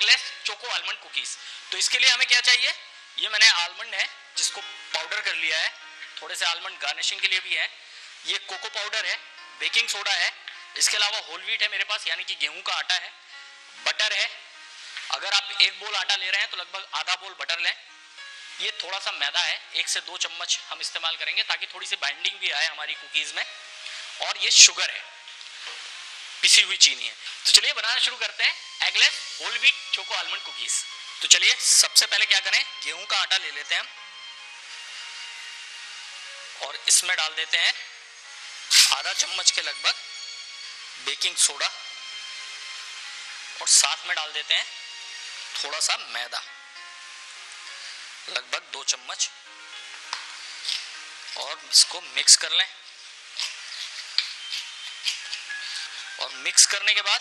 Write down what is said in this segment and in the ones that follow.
Eggless choco almond cookies. तो इसके लिए हमें क्या चाहिए, ये मैंने आलमंड है जिसको पाउडर कर लिया है, थोड़े से आलमंड गार्निशिंग के लिए भी है, ये कोको पाउडर है, बेकिंग सोडा है, इसके अलावा होल व्हीट है मेरे पास यानी कि गेहूं का आटा है, बटर है, अगर आप एक बोल आटा ले रहे हैं तो लगभग आधा बोल बटर लें, ये थोड़ा सा मैदा है, 1 से 2 चम्मच हम इस्तेमाल करेंगे ताकि थोड़ी सी बाइंडिंग भी आए हमारी कुकीज़ में, और ये शुगर है, पिसी हुई चीनी है। तो चलिए बनाना शुरू करते हैं eggless whole wheat choco almond cookies. तो चलिए सबसे पहले क्या करें, गेहूं का आटा ले लेते हैं हम और इसमें डाल देते हैं आधा चम्मच के लगभग बेकिंग सोडा और साथ में डाल देते हैं थोड़ा सा मैदा, लगभग 2 चम्मच, और इसको मिक्स कर लें। और मिक्स करने के बाद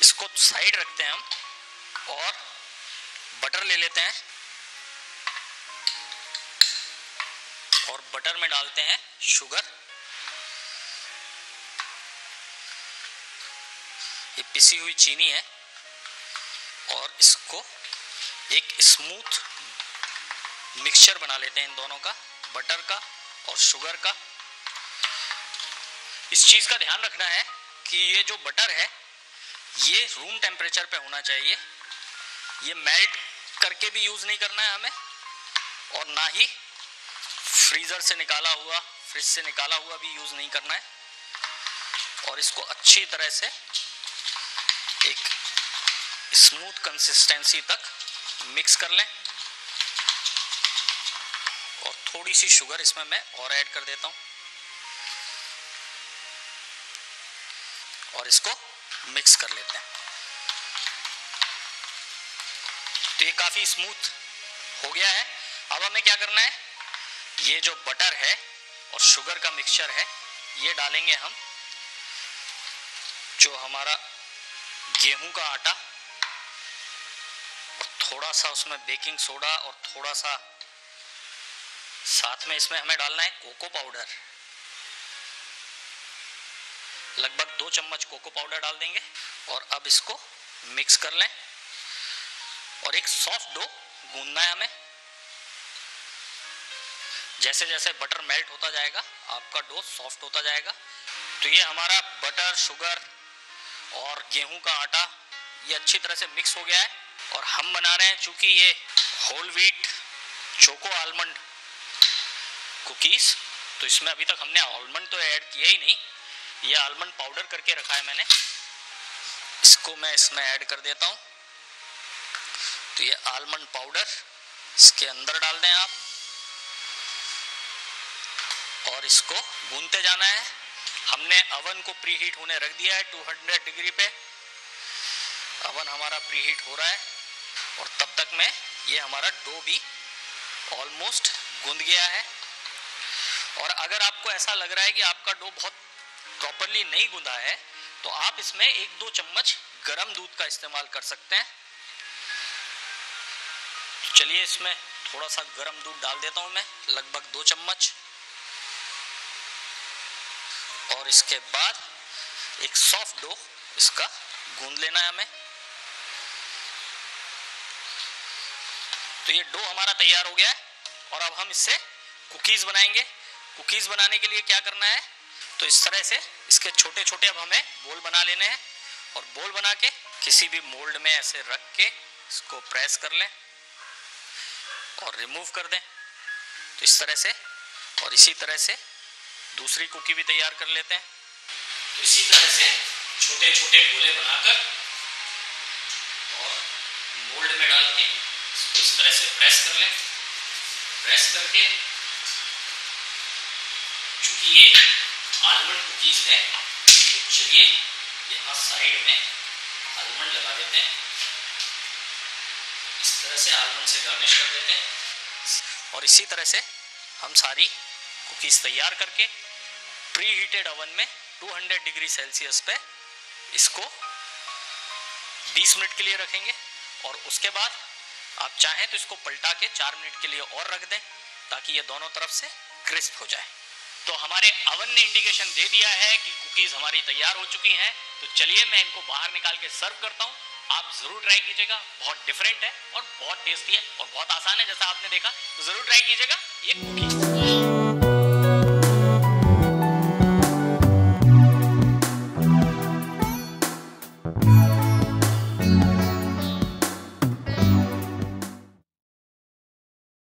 इसको साइड रखते हैं हम और बटर ले लेते हैं और बटर में डालते हैं शुगर, ये पिसी हुई चीनी है, और इसको एक स्मूथ मिक्सचर बना लेते हैं इन दोनों का, बटर का और शुगर का। इस चीज़ का ध्यान रखना है कि ये जो बटर है ये रूम टेम्परेचर पे होना चाहिए, ये मेल्ट करके भी यूज़ नहीं करना है हमें, और ना ही फ्रीज़र से निकाला हुआ, फ्रिज से निकाला हुआ भी यूज़ नहीं करना है। और इसको अच्छी तरह से एक स्मूथ कंसिस्टेंसी तक मिक्स कर लें, और थोड़ी सी शुगर इसमें मैं और ऐड कर देता हूँ, और इसको मिक्स कर लेते हैं। तो ये काफ़ी स्मूथ हो गया है। अब हमें क्या करना है, ये जो बटर है और शुगर का मिक्सचर है ये डालेंगे हम, जो हमारा गेहूं का आटा, और थोड़ा सा उसमें बेकिंग सोडा, और थोड़ा सा साथ में इसमें हमें डालना है कोको पाउडर, लगभग 2 चम्मच कोको पाउडर डाल देंगे। और अब इसको मिक्स कर लें और एक सॉफ्ट डो गूंदना है हमें। जैसे जैसे बटर मेल्ट होता जाएगा आपका डो सॉफ्ट होता जाएगा। तो ये हमारा बटर, शुगर और गेहूं का आटा ये अच्छी तरह से मिक्स हो गया है। और हम बना रहे हैं चूँकि ये whole wheat choco almond cookies, तो इसमें अभी तक हमने आलमंड तो ऐड किया ही नहीं, ये आलमंड पाउडर करके रखा है मैंने, इसको मैं इसमें ऐड कर देता हूँ। तो ये आलमंड पाउडर इसके अंदर डाल दें आप और इसको भूनते जाना है। हमने अवन को प्री हीट होने रख दिया है 200 डिग्री पे, अवन हमारा प्री हीट हो रहा है और तब तक में ये हमारा डो भी ऑलमोस्ट गूंद गया है। और अगर आपको ऐसा लग रहा है कि आपका डो बहुत प्रॉपरली नहीं गूंदा है तो आप इसमें 1-2 चम्मच गरम दूध का इस्तेमाल कर सकते हैं। चलिए इसमें थोड़ा सा गरम दूध डाल देता हूं मैं, लगभग 2 चम्मच, और इसके बाद एक सॉफ्ट डो इसका गूंद लेना है हमें। तो ये डो हमारा तैयार हो गया है और अब हम इससे कुकीज़ बनाएंगे। कुकीज़ बनाने के लिए क्या करना है, तो इस तरह से इसके छोटे छोटे अब हमें बोल बना लेने हैं और बोल बना के किसी भी मोल्ड में ऐसे रख के इसको प्रेस कर लें और रिमूव कर दें। तो इस तरह से, और इसी तरह से दूसरी कुकी भी तैयार कर लेते हैं। तो इसी तरह से छोटे छोटे गोले बनाकर और मोल्ड में डाल के इसको इस तरह से प्रेस कर लें। प्रेस करके, चूँकि ये आलमंड कुकीज़ है तो चलिए यहाँ साइड में आलमंड लगा देते हैं, इस तरह से आलमंड से गार्निश कर देते हैं। और इसी तरह से हम सारी कुकीज़ तैयार करके प्री हीटेड अवन में 200 डिग्री सेल्सियस पे इसको 20 मिनट के लिए रखेंगे और उसके बाद आप चाहें तो इसको पलटा के 4 मिनट के लिए और रख दें ताकि ये दोनों तरफ से क्रिस्प हो जाए। तो हमारे अवन ने इंडिकेशन दे दिया है कि कुकीज़ हमारी तैयार हो चुकी हैं। तो चलिए मैं इनको बाहर निकाल के सर्व करता हूँ। आप जरूर ट्राई कीजिएगा, बहुत डिफरेंट है और बहुत टेस्टी है और बहुत आसान है। जैसा आपने देखा, तो जरूर ट्राई कीजिएगा ये कुकी।